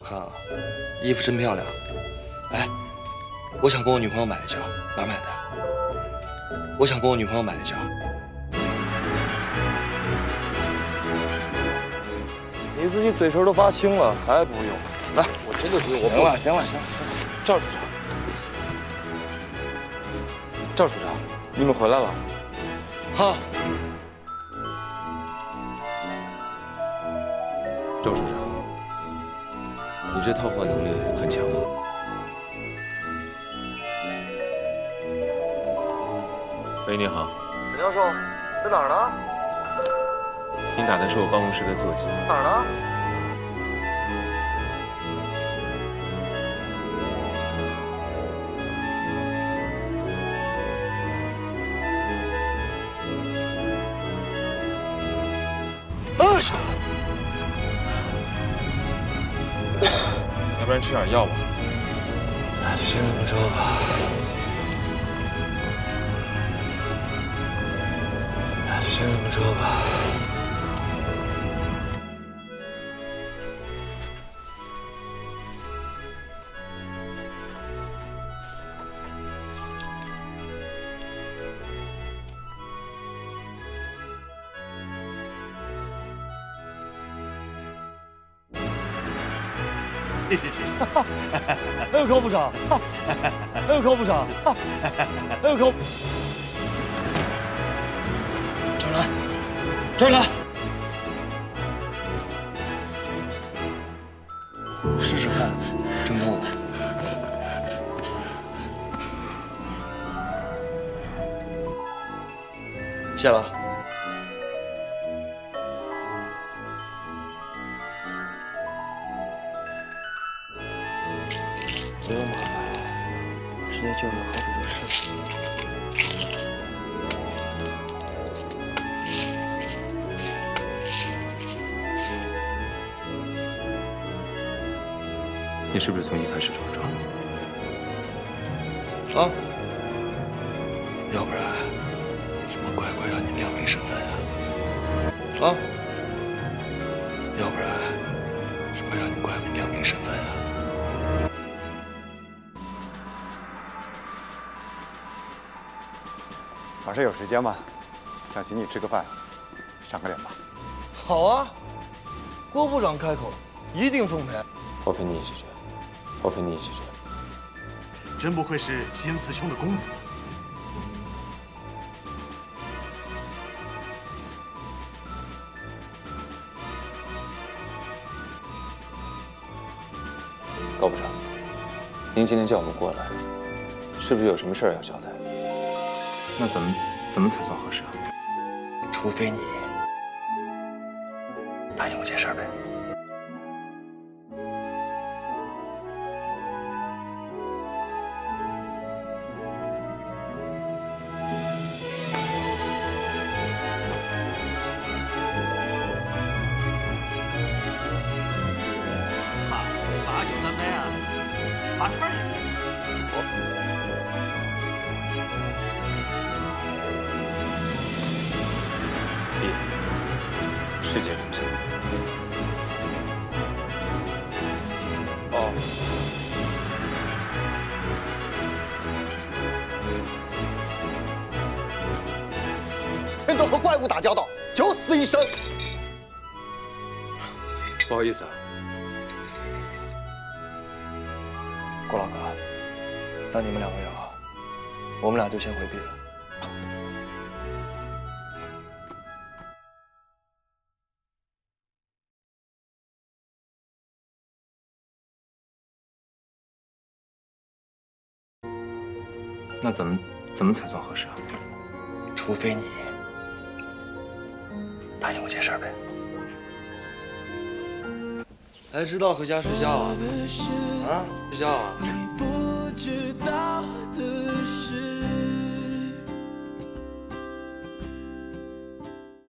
我看啊，衣服真漂亮。哎，我想给我女朋友买一件，哪买的？我想给我女朋友买一件。你自己嘴唇都发青了，还不用？来，我真的不用。行了，行了，行了。赵处长，赵处长，你们回来了。哈。 赵处长，你这套话能力很强啊！喂，你好，陈教授，在哪儿呢？您打的是我办公室的座机。哪儿呢？啊！不然吃点药吧，那就先这么着吧。那就先这么着吧。哎呦，高部长！哎呦，高部长！哎呦，高！周兰，周兰，试试看，郑重。谢了。 不用麻烦了，直接就着口水就吃了。你是不是从一开始就装的？啊？要不然怎么乖乖让你亮明身份啊？啊？要不然怎么让你乖乖亮明身份啊？ 晚上有时间吗？想请你吃个饭，赏个脸吧。好啊，郭部长开口，一定奉陪。我陪你一起去，我陪你一起去。真不愧是新慈兄的公子。高部长，您今天叫我们过来，是不是有什么事儿要交代？ 那怎么才算合适啊？除非你答应我件事呗。罚酒三杯啊，罚串也行。我。 世界名胜。哦。人都和怪物打交道，九死一生。不好意思啊，郭老哥，那你们两个人啊，我们俩就先回避了。 那怎么才算合适啊？除非你答应我件事呗。哎，知道回家睡觉啊？啊，睡觉啊？